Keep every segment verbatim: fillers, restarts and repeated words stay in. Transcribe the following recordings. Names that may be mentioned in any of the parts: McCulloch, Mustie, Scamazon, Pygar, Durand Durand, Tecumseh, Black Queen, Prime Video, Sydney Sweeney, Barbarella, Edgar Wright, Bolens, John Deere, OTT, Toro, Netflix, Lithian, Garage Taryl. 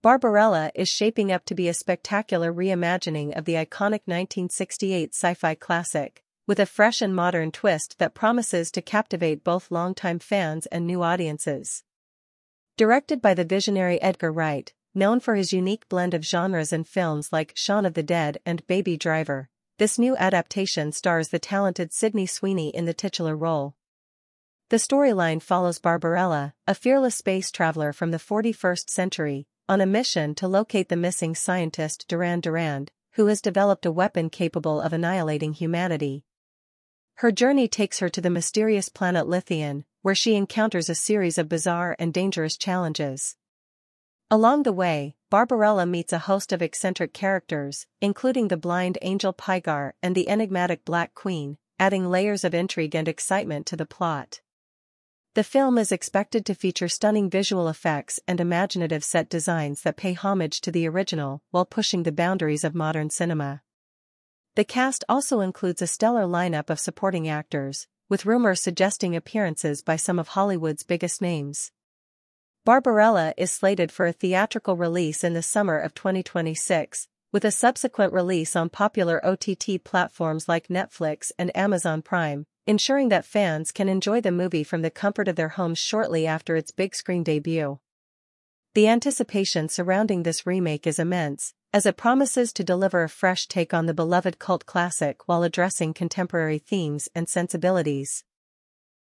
Barbarella is shaping up to be a spectacular reimagining of the iconic nineteen sixty-eight sci-fi classic, with a fresh and modern twist that promises to captivate both longtime fans and new audiences. Directed by the visionary Edgar Wright, known for his unique blend of genres in films like Shaun of the Dead and Baby Driver, this new adaptation stars the talented Sydney Sweeney in the titular role. The storyline follows Barbarella, a fearless space traveler from the forty-first century, on a mission to locate the missing scientist Durand Durand, who has developed a weapon capable of annihilating humanity. Her journey takes her to the mysterious planet Lithian, where she encounters a series of bizarre and dangerous challenges. Along the way, Barbarella meets a host of eccentric characters, including the blind angel Pygar and the enigmatic Black Queen, adding layers of intrigue and excitement to the plot. The film is expected to feature stunning visual effects and imaginative set designs that pay homage to the original while pushing the boundaries of modern cinema. The cast also includes a stellar lineup of supporting actors, with rumors suggesting appearances by some of Hollywood's biggest names. Barbarella is slated for a theatrical release in the summer of twenty twenty-six, with a subsequent release on popular O T T platforms like Netflix and Amazon Prime, ensuring that fans can enjoy the movie from the comfort of their homes shortly after its big screen debut. The anticipation surrounding this remake is immense, as it promises to deliver a fresh take on the beloved cult classic while addressing contemporary themes and sensibilities.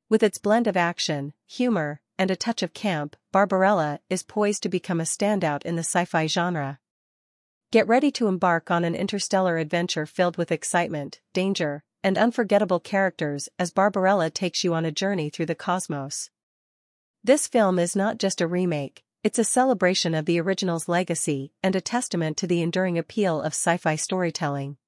With its blend of action, humor, and a touch of camp, Barbarella is poised to become a standout in the sci-fi genre. Get ready to embark on an interstellar adventure filled with excitement, danger, and unforgettable characters as Barbarella takes you on a journey through the cosmos. This film is not just a remake, it's a celebration of the original's legacy and a testament to the enduring appeal of sci-fi storytelling.